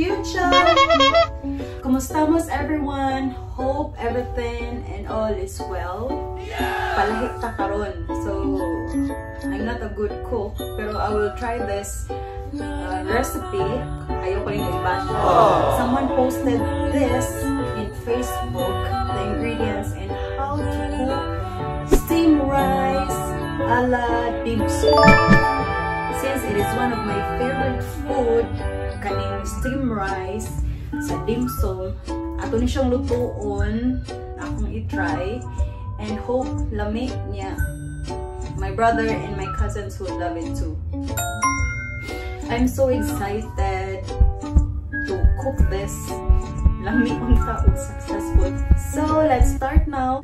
future. Kumustamos everyone? Hope everything and all is well. Palahit ta karon. So, I'm not a good cook, pero I will try this recipe. Ayoko yung iba. Someone posted this in Facebook, the ingredients and how to cook steam rice a la dim sum. Since it is one of my favorite food, kaning steam rice sa dim sum, ato ni siyang lutuon, akong i-try, and hope lamig niya. My brother and my cousins would love it too. I'm so excited to cook this. Lamig ang taong successful. So let's start now.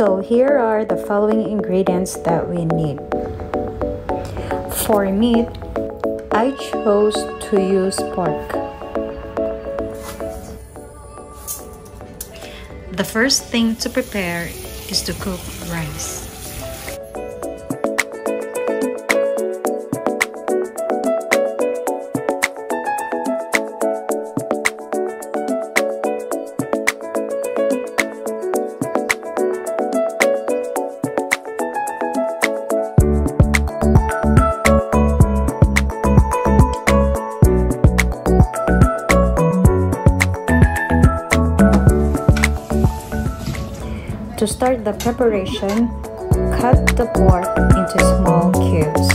So here are the following ingredients that we need. For meat, I chose to use pork. The first thing to prepare is to cook rice. To start the preparation, cut the pork into small cubes.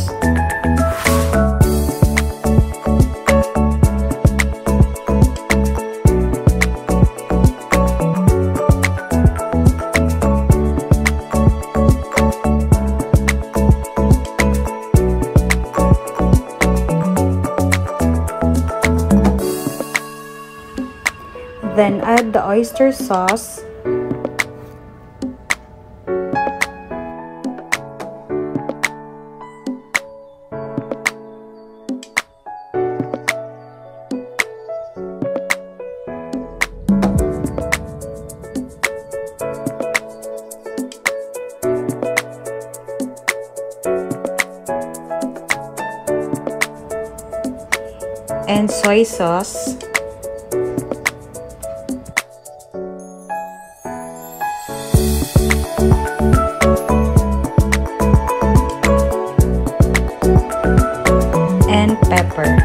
Then add the oyster sauce, and soy sauce, and pepper.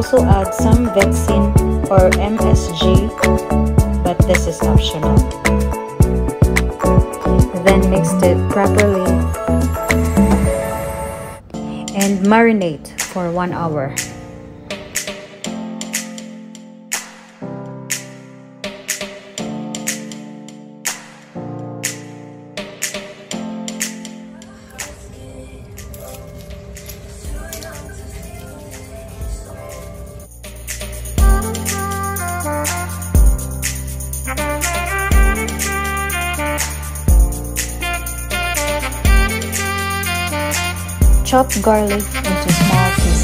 Also add some Vetsin or MSG, but this is optional. Then mix it properly and marinate for 1 hour. Chop garlic into small pieces.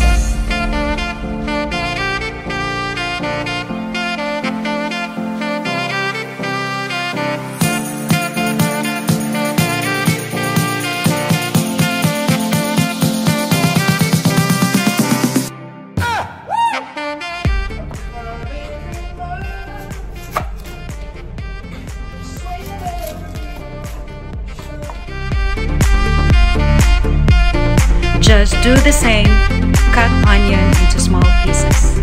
Just do the same, cut onion into small pieces.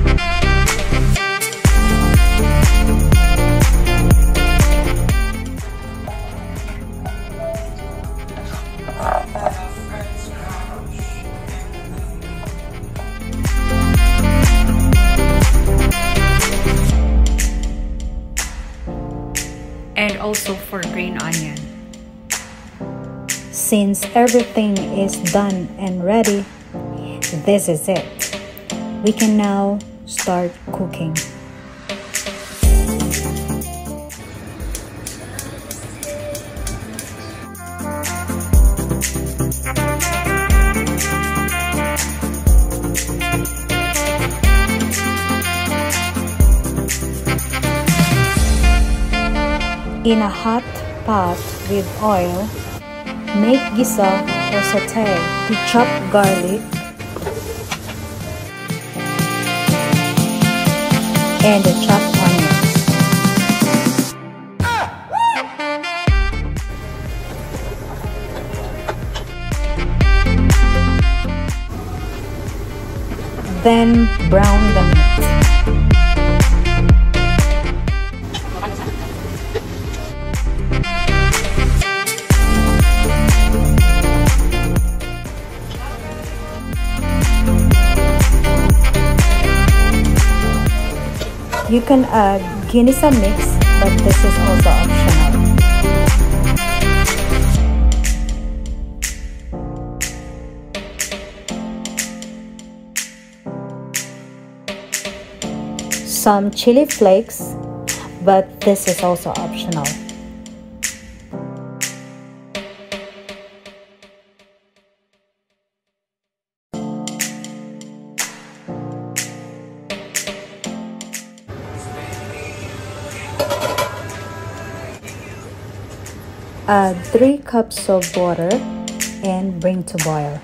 and also for green onion. Since everything is done and ready, this is it. We can now start cooking. In a hot pot with oil, make gisa or saute the chopped garlic and the chopped onions. Then brown the meat. You can add Ginisa mix, but this is also optional. Some chili flakes, but this is also optional. Add 3 cups of water and bring to boil.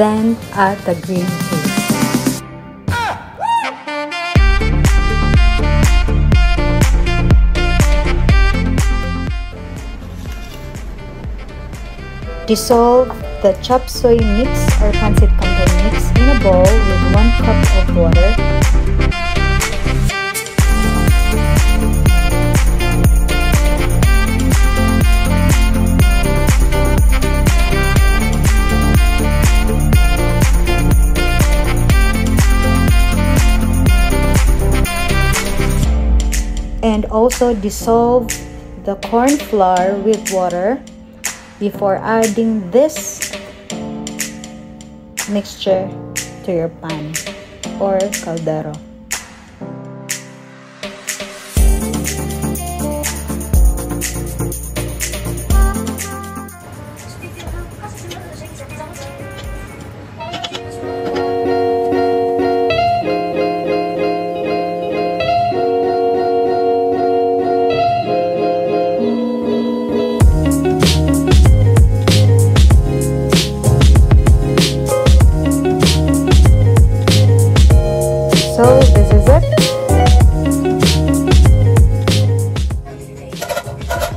Then add the green peas. Dissolve the Chopsuey mix or Pancit Canton mix in a bowl with 1 cup of water. And also dissolve the corn flour with water before adding this mixture to your pan or kaldero. So this is it.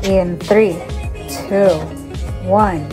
In 3, 2, 1.